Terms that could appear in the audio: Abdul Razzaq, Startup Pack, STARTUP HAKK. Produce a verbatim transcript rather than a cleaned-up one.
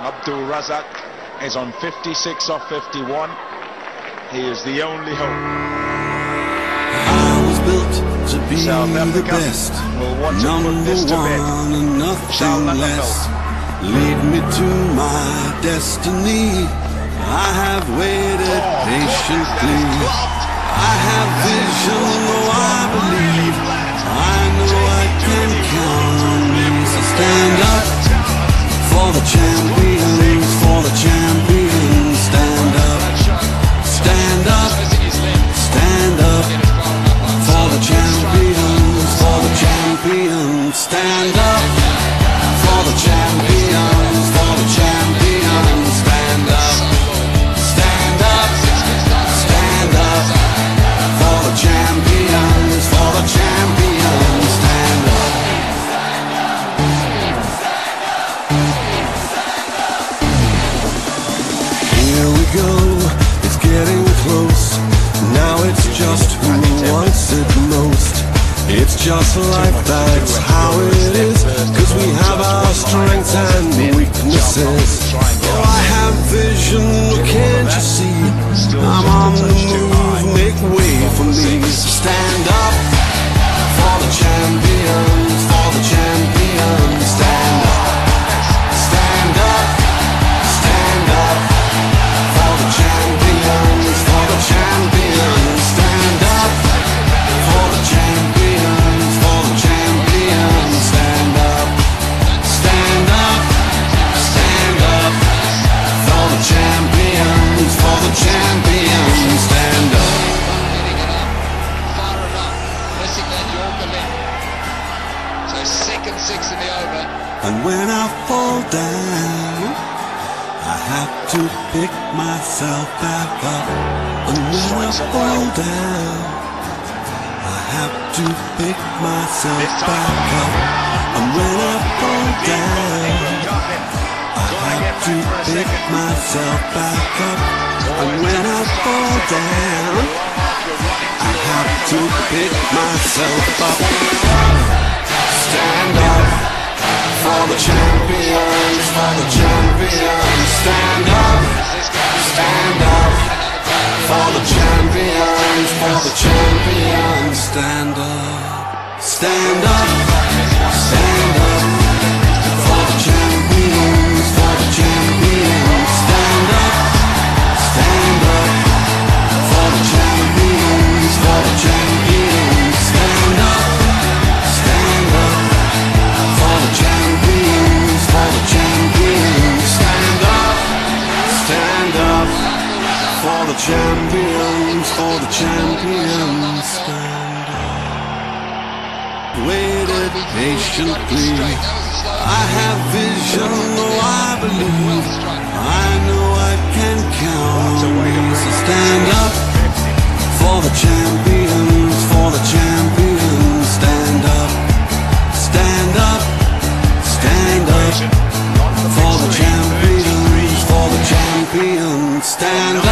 Abdul Razzaq is on fifty-six off fifty-one. He is the only hope. I was built to be South Africa the best. Will want number to put this to bed. One and nothing less. Lead me to my destiny. I have waited oh, patiently. I have vision, though I believe. I know I can count. So stand up for the champions. For the champions, stand up. Stand up, stand up, for the champions, for the champions, stand up, for the champions, for the champions, stand up, stand up, stand up, for the champions, for the champions, stand up. Here we go. Getting close, now it's just who wants it most. It's just life, that's how it is, cause we have our strengths and weaknesses. Oh, I have vision, can't you see? I'm on the move, make way for me. Stand up for the champions, for the champions, stand up. Stand up, stand up, for the champions. Champions, stand up for the champions, for the champions, stand up, stand up, stand up, for the champions, for the champions, stand up. Far enough, missing that Yorker link. So second six in the over. And when I fall down, I have to pick myself back up. And when I fall down, I have to pick myself back up. And when I fall down, I have to pick myself back up. And when I fall down, I have to pick myself up. Stand up for the champions, for the champions. Stand up, stand up. For the champions, for the champions, stand up, stand up, stand up, for the champions, for the champions, stand up, stand up, for the champions, for the champions, stand up, stand up, for the champions, for the champions, stand up, stand up. For the champions, for the champions, stand up. Waited patiently. I have vision, though I believe. I know I can count. So stand up for the champions, for the champions, stand up, stand up, stand up, for the champions, for the champions, stand up.